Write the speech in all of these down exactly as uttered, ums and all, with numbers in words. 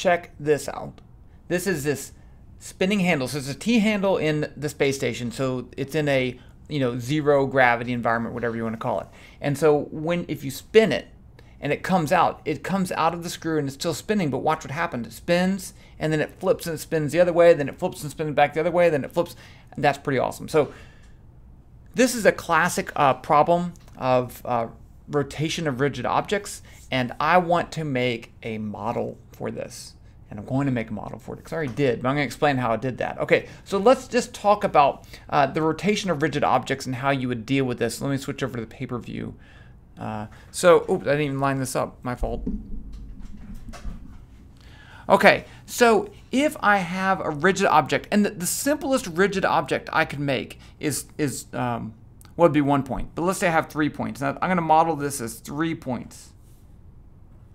check this out. This is this spinning handle. So it's a T-handle in the space station. So it's in a, you know, zero gravity environment, whatever you want to call it. And so when, if you spin it and it comes out, it comes out of the screw and it's still spinning, but watch what happened. It spins and then it flips and it spins the other way, then it flips and spins back the other way, then it flips. And that's pretty awesome. So this is a classic uh, problem of uh, rotation of rigid objects, and I want to make a model for this. And I'm going to make a model for it because I already did, but I'm going to explain how I did that. Okay, so let's just talk about uh, the rotation of rigid objects and how you would deal with this. Let me switch over to the paper view. Uh, so, oops, I didn't even line this up. My fault. Okay, so if I have a rigid object, and the, the simplest rigid object I could make is, is um, well, it'd be one point. But let's say I have three points. Now, I'm going to model this as three points.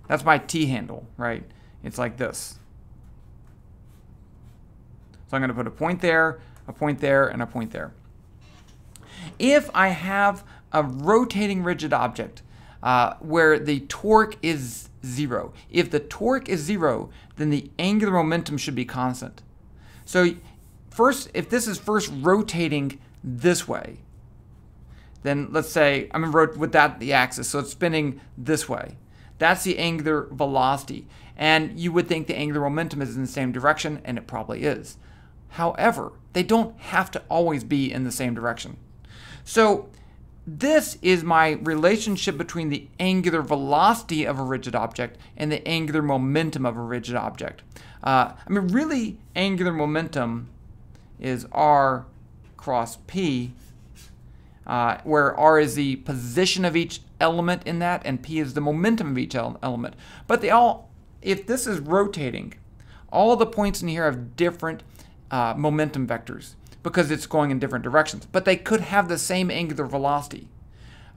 That's my T-handle, right? It's like this. So I'm going to put a point there, a point there, and a point there. If I have a rotating rigid object uh, where the torque is zero, if the torque is zero, then the angular momentum should be constant. So first, if this is first rotating this way, then let's say I'm going with that the axis, so it's spinning this way. That's the angular velocity. And you would think the angular momentum is in the same direction, and it probably is. However, they don't have to always be in the same direction. So this is my relationship between the angular velocity of a rigid object and the angular momentum of a rigid object. Uh, I mean, really, angular momentum is r cross p, uh, where r is the position of each element in that, and p is the momentum of each element. But they all, if this is rotating, all the points in here have different uh, momentum vectors because it's going in different directions. But they could have the same angular velocity,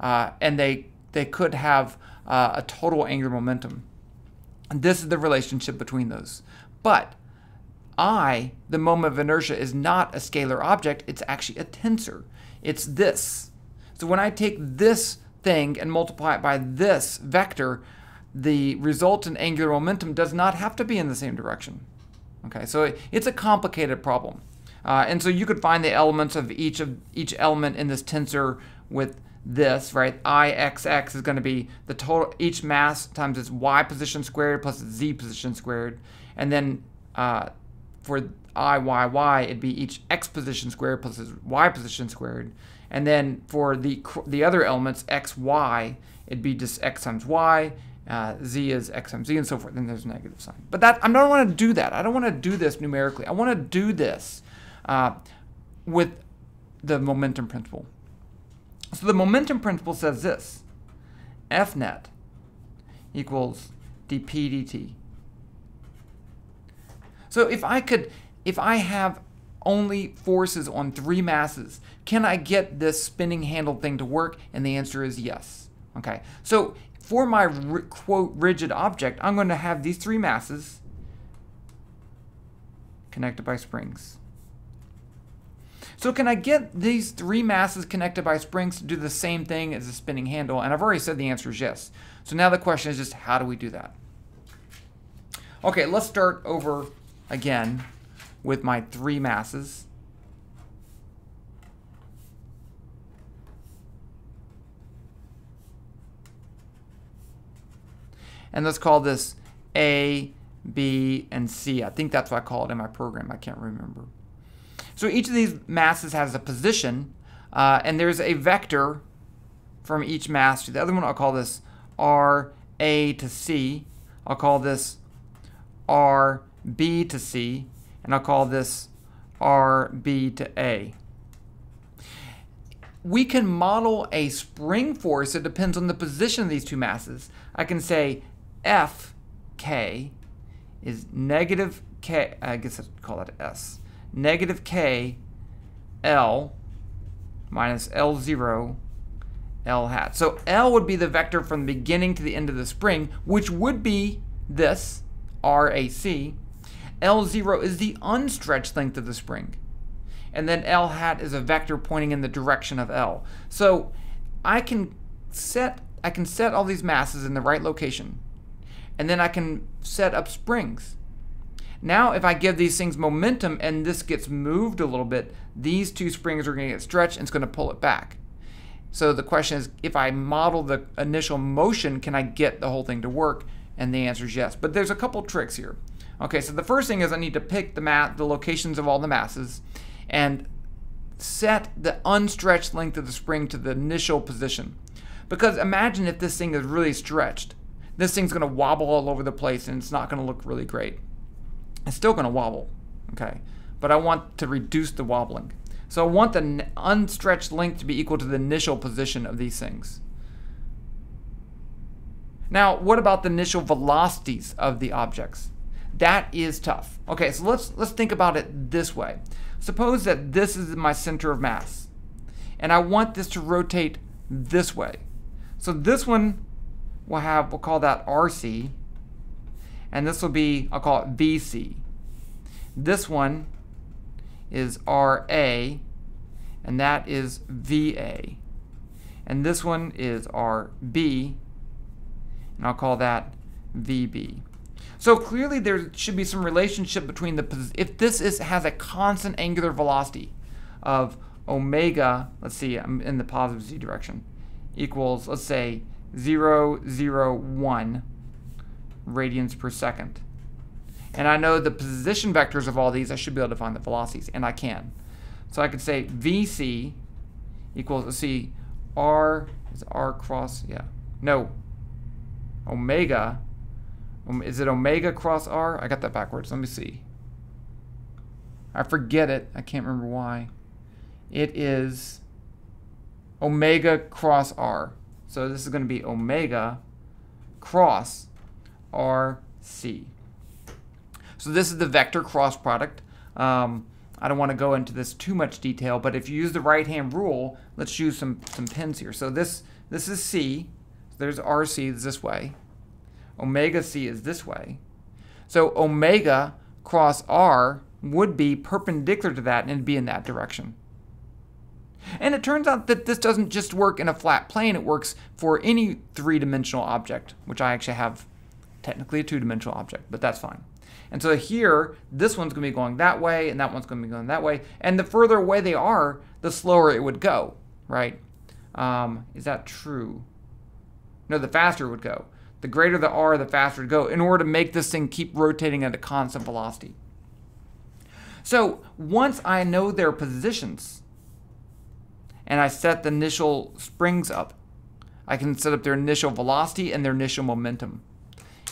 uh, and they they could have uh, a total angular momentum. And this is the relationship between those. But I, the moment of inertia, is not a scalar object. It's actually a tensor. It's this. So when I take this thing and multiply it by this vector, the resultant angular momentum does not have to be in the same direction. Okay, so it's a complicated problem. Uh, and so you could find the elements of each of each element in this tensor with this, right? I X X is going to be the total, each mass times its y position squared plus its z position squared. And then uh, for I Y Y, it'd be each x position squared plus its y position squared. And then for the, the other elements, X Y, it'd be just x times y. Uh, z is x times z, and so forth. Then there's a negative sign. But that I don't want to do that. I don't want to do this numerically. I want to do this uh, with the momentum principle. So the momentum principle says this: F net equals dp dt. So if I could, if I have only forces on three masses, can I get this spinning handle thing to work? And the answer is yes. Okay. So for my, quote, rigid object, I'm going to have these three masses connected by springs. So can I get these three masses connected by springs to do the same thing as a spinning handle? And I've already said the answer is yes. So now the question is just how do we do that? Okay, let's start over again with my three masses. And let's call this A, B, and C. I think that's what I call it in my program. I can't remember. So each of these masses has a position, uh, and there's a vector from each mass to the other one. I'll call this R, A to C. I'll call this R, B to C. And I'll call this R, B to A. We can model a spring force. It depends on the position of these two masses. I can say F K is negative K, I guess I'd call it S, negative K L minus L zero L hat. So L would be the vector from the beginning to the end of the spring, which would be this R A C. L zero is the unstretched length of the spring. And then L hat is a vector pointing in the direction of L. So I can set I can set all these masses in the right location, and then I can set up springs Now if I give these things momentum and this gets moved a little bit, these two springs are going to get stretched and it's going to pull it back. So the question is, if I model the initial motion, can I get the whole thing to work? And the answer is yes. But there's a couple tricks here. Okay, so the first thing is I need to pick the mat, the locations of all the masses, and set the unstretched length of the spring to the initial position. Because imagine if this thing is really stretched. This thing's going to wobble all over the place and it's not going to look really great. It's still going to wobble, okay? But I want to reduce the wobbling. So I want the unstretched length to be equal to the initial position of these things. Now, what about the initial velocities of the objects? That is tough. Okay, so let's, let's think about it this way. Suppose that this is my center of mass, and I want this to rotate this way. So this one will have, we'll call that R C, and this will be, I'll call it V C. This one is R A, and that is V A. And this one is R B, and I'll call that V B. So clearly there should be some relationship between the, if this is, has a constant angular velocity of omega, let's see, I'm in the positive z direction, equals, let's say, zero, zero, one radians per second. And I know the position vectors of all these, I should be able to find the velocities, and I can. So I could say V C equals, let's see, R, is R cross, yeah, no, omega, is it omega cross R? I got that backwards. Let me see. I forget it. I can't remember why. It is omega cross R. So this is going to be omega cross R C. So this is the vector cross product. Um, I don't want to go into this too much detail, but if you use the right-hand rule, let's use some, some pins here. So this, this is C. There's R C is this way. Omega C is this way. So omega cross R would be perpendicular to that and it'd be in that direction. And it turns out that this doesn't just work in a flat plane, it works for any three-dimensional object, which I actually have technically a two-dimensional object, but that's fine. And so here, this one's going to be going that way, and that one's going to be going that way, and the further away they are, the slower it would go, right? Um, is that true? No, the faster it would go. The greater the R, the faster it go, in order to make this thing keep rotating at a constant velocity. So once I know their positions, and I set the initial springs up, I can set up their initial velocity and their initial momentum.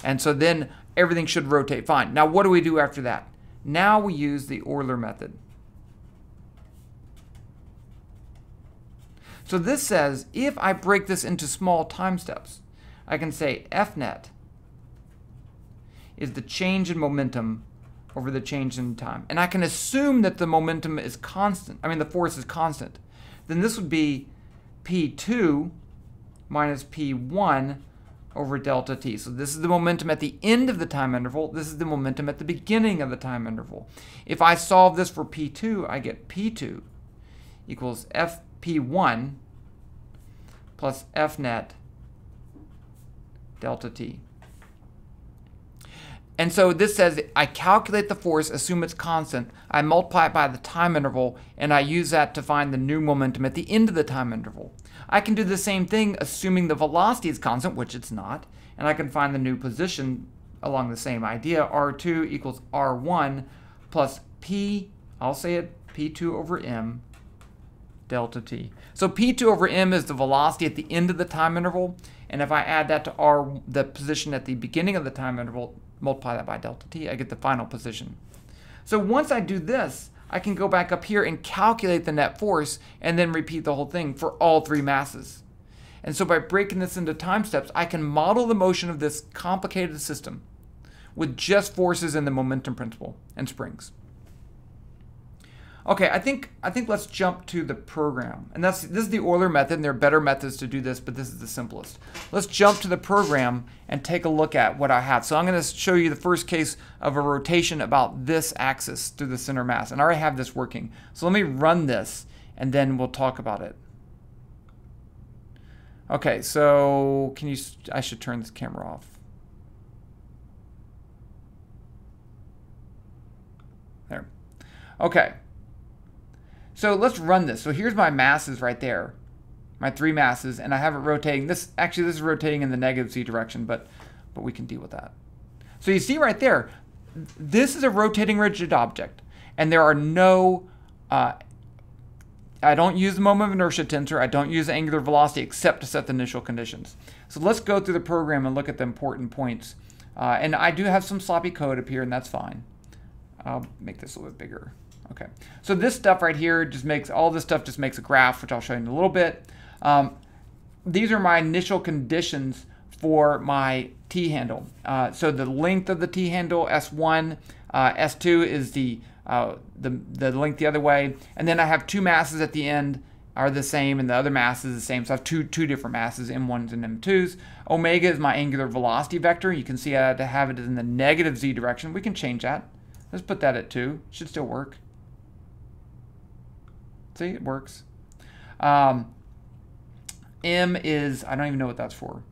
And so then everything should rotate fine. Now what do we do after that? Now we use the Euler method. So this says, if I break this into small time steps, I can say F net is the change in momentum over the change in time. And I can assume that the momentum is constant. I mean, the force is constant. Then this would be P two minus P one over delta t. So this is the momentum at the end of the time interval. This is the momentum at the beginning of the time interval. If I solve this for P two, I get P two equals F P one plus F net delta t. And so this says I calculate the force, assume it's constant, I multiply it by the time interval, and I use that to find the new momentum at the end of the time interval. I can do the same thing assuming the velocity is constant, which it's not, and I can find the new position along the same idea. R two equals R one plus P, I'll say it, P two over M delta t. So P two over M is the velocity at the end of the time interval, and if I add that to R, the position at the beginning of the time interval, multiply that by delta t, I get the final position. So once I do this, I can go back up here and calculate the net force and then repeat the whole thing for all three masses. And so by breaking this into time steps, I can model the motion of this complicated system with just forces and the momentum principle and springs. Okay, I think I think let's jump to the program. And that's this is the Euler method, and there are better methods to do this, but this is the simplest. Let's jump to the program and take a look at what I have. So I'm going to show you the first case of a rotation about this axis through the center mass. And I already have this working. So let me run this, and then we'll talk about it. Okay, so can you I should turn this camera off. there. Okay. So let's run this. So here's my masses right there, my three masses, and I have it rotating. This actually this is rotating in the negative z direction, but but we can deal with that. So you see right there, this is a rotating rigid object, and there are no. Uh, I don't use the moment of inertia tensor. I don't use angular velocity except to set the initial conditions. So let's go through the program and look at the important points. Uh, and I do have some sloppy code up here, and that's fine. I'll make this a little bit bigger. Okay, so this stuff right here just makes, all this stuff just makes a graph, which I'll show you in a little bit. Um, these are my initial conditions for my T-handle. Uh, so the length of the T-handle, S one, uh, S two is the, uh, the, the length the other way. And then I have two masses at the end are the same, and the other mass is the same. So I have two, two different masses, M ones and M twos. Omega is my angular velocity vector. You can see I have it in the negative z direction. We can change that. Let's put that at two. It should still work. See, it works. Um, M is, I don't even know what that's for.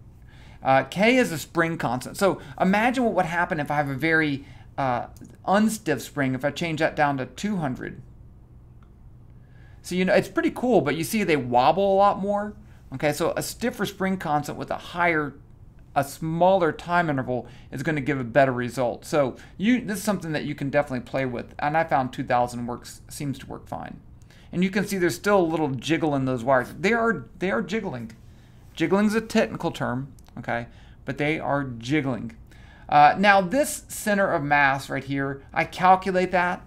Uh, K is a spring constant. So imagine what would happen if I have a very uh, unstiff spring, if I change that down to two hundred. So you know, it's pretty cool, but you see they wobble a lot more. Okay, so a stiffer spring constant with a higher, a smaller time interval is going to give a better result. So you, this is something that you can definitely play with, and I found two thousand works, seems to work fine. And you can see there's still a little jiggle in those wires. They are they are jiggling. Jiggling is a technical term, okay? But they are jiggling. Uh, now this center of mass right here, I calculate that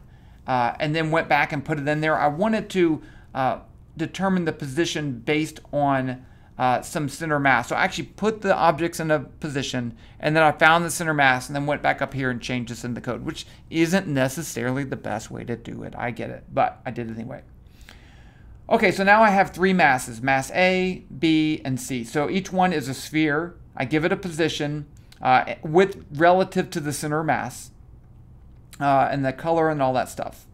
uh, and then went back and put it in there. I wanted to uh, determine the position based on uh, some center mass. So I actually put the objects in a position, and then I found the center mass, and then went back up here and changed this in the code, which isn't necessarily the best way to do it. I get it, but I did it anyway. Okay, so now I have three masses, mass A, B, and C. So each one is a sphere. I give it a position uh, with relative to the center mass uh, and the color and all that stuff.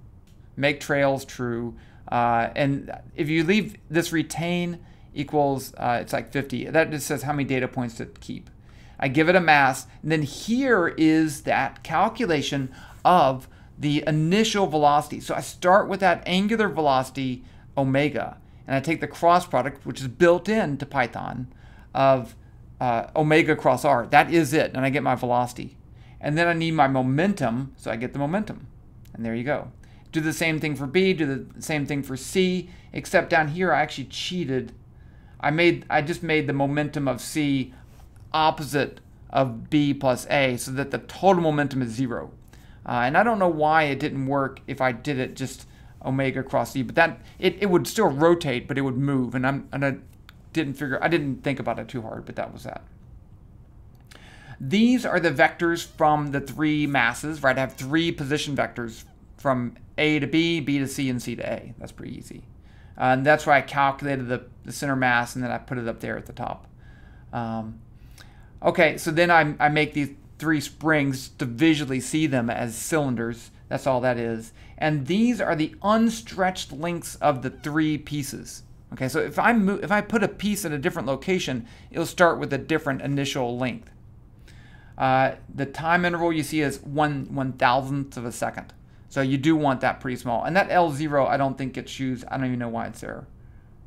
Make trails true. Uh, and if you leave this retain equals, uh, it's like fifty. That just says how many data points to keep. I give it a mass. And then here is that calculation of the initial velocity. So I start with that angular velocity omega, and I take the cross product, which is built in to Python, of uh, omega cross r. That is it, and I get my velocity. And then I need my momentum, so I get the momentum. And there you go. Do the same thing for B, do the same thing for C, except down here I actually cheated. I made, I just made the momentum of C opposite of B plus A, so that the total momentum is zero. Uh, and I don't know why it didn't work if I did it just omega cross E, but that it, it would still rotate, but it would move, and I'm and I didn't figure I didn't think about it too hard, but that was that. These are the vectors from the three masses, right? I have three position vectors from A to B, B to C, and C to A. That's pretty easy, uh, and that's why I calculated the, the center mass, and then I put it up there at the top. Um, okay, so then I, I make these three springs to visually see them as cylinders. That's all that is. And these are the unstretched lengths of the three pieces. Okay, so if I move, if I put a piece at a different location, it'll start with a different initial length. Uh, the time interval you see is one one thousandth of a second. So you do want that pretty small. And that L zero, I don't think it's used. I don't even know why it's there.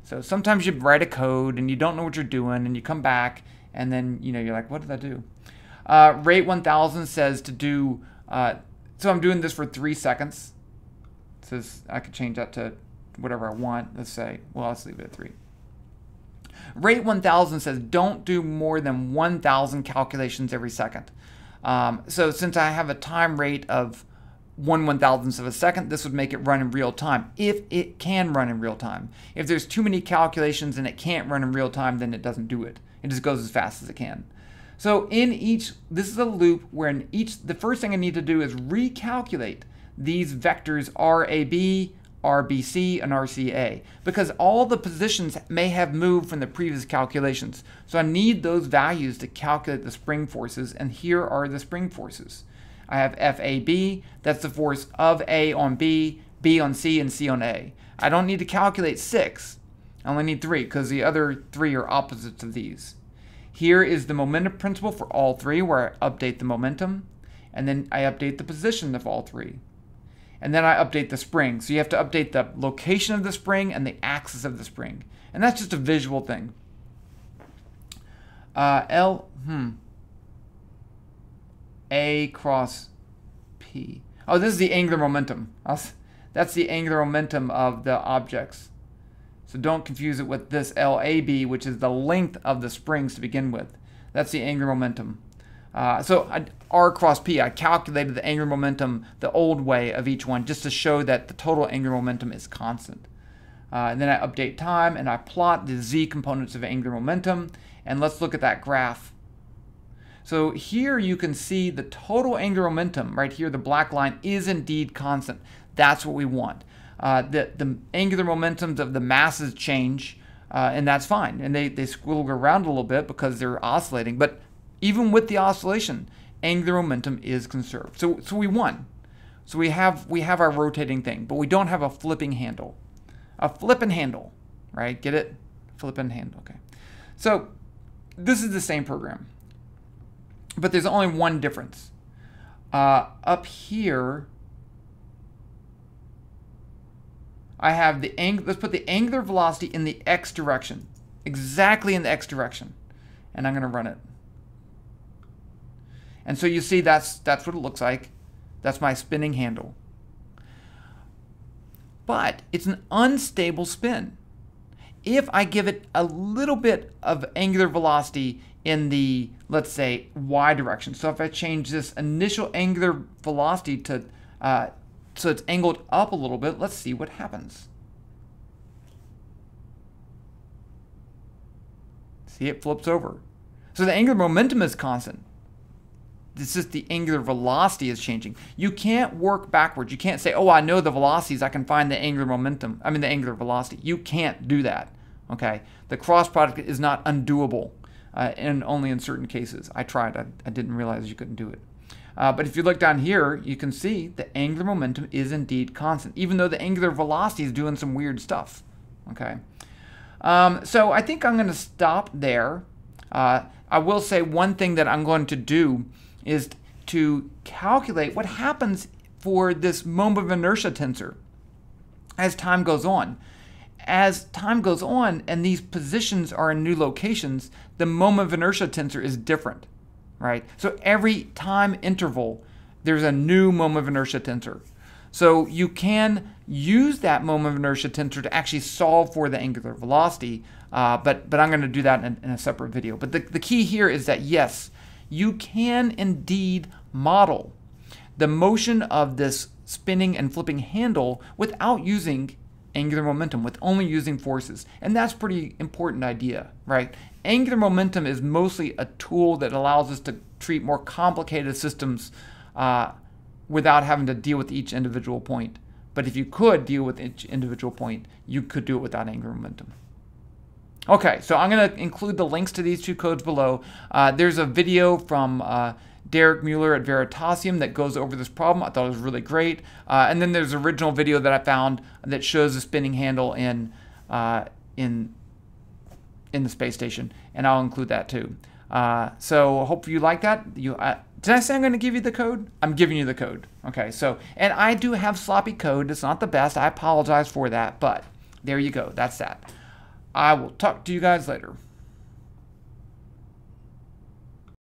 So sometimes you write a code and you don't know what you're doing, and you come back and then you know you're like, what did I do? Uh, rate one thousand says to do. Uh, So I'm doing this for three seconds. It says I could change that to whatever I want. Let's say, well, let's leave it at three. Rate one thousand says don't do more than one thousand calculations every second. Um, so since I have a time rate of one one-thousandth of a second, this would make it run in real time, if it can run in real time. If there's too many calculations and it can't run in real time, then it doesn't do it. It just goes as fast as it can. So in each, this is a loop where in each, the first thing I need to do is recalculate these vectors R A B, R B C, and R C A, because all the positions may have moved from the previous calculations. So I need those values to calculate the spring forces, and here are the spring forces. I have F A B, that's the force of A on B, B on C, and C on A. I don't need to calculate six, I only need three, because the other three are opposites of these. Here is the momentum principle for all three, where I update the momentum, and then I update the position of all three. and then I update the spring. So you have to update the location of the spring and the axis of the spring. And that's just a visual thing. Uh, L, hmm. A cross P. Oh, this is the angular momentum. That's the angular momentum of the objects. So don't confuse it with this L A B, which is the length of the springs to begin with. That's the angular momentum. Uh, so I, R cross P, I calculated the angular momentum the old way of each one just to show that the total angular momentum is constant. Uh, and then I update time and I plot the Z components of angular momentum. And let's look at that graph. So here you can see the total angular momentum right here, the black line, is indeed constant. That's what we want. Uh, the, the angular momentums of the masses change, uh, and that's fine. And they, they squiggle around a little bit because they're oscillating. But even with the oscillation, angular momentum is conserved. So, so we won. So we have, we have our rotating thing, but we don't have a flipping handle. A flipping handle, right? Get it? Flipping handle, okay. So this is the same program, but there's only one difference. Uh, up here, I have the angle, let's put the angular velocity in the X direction, exactly in the X direction. And I'm gonna run it. And so you see that's, that's what it looks like. That's my spinning handle. But it's an unstable spin. If I give it a little bit of angular velocity in the, let's say, Y direction. So if I change this initial angular velocity to, uh, so it's angled up a little bit, let's see what happens. See, it flips over. So the angular momentum is constant. It's just the angular velocity is changing. You can't work backwards. You can't say, oh, I know the velocities. I can find the angular momentum. I mean, the angular velocity. You can't do that, okay? The cross product is not undoable, uh, and only in certain cases. I tried. I, I didn't realize you couldn't do it. Uh, but if you look down here, you can see the angular momentum is indeed constant, even though the angular velocity is doing some weird stuff, okay? Um, so I think I'm going to stop there. Uh, I will say one thing that I'm going to do is to calculate what happens for this moment of inertia tensor as time goes on. As time goes on and these positions are in new locations, the moment of inertia tensor is different, right? So every time interval, there's a new moment of inertia tensor. So you can use that moment of inertia tensor to actually solve for the angular velocity, uh, but, but I'm gonna do that in, in a separate video. But the, the key here is that yes, you can indeed model the motion of this spinning and flipping handle without using angular momentum, with only using forces. And that's a pretty important idea, right? Angular momentum is mostly a tool that allows us to treat more complicated systems uh, without having to deal with each individual point. But if you could deal with each individual point, you could do it without angular momentum. Okay, so I'm going to include the links to these two codes below. Uh, there's a video from uh, Derek Mueller at Veritasium that goes over this problem. I thought it was really great. Uh, and then there's an original video that I found that shows the spinning handle in, uh, in, in the space station, and I'll include that too. Uh, so I hope you like that. You, uh, did I say I'm going to give you the code? I'm giving you the code. Okay, so, and I do have sloppy code. It's not the best. I apologize for that, but there you go. That's that. I will talk to you guys later.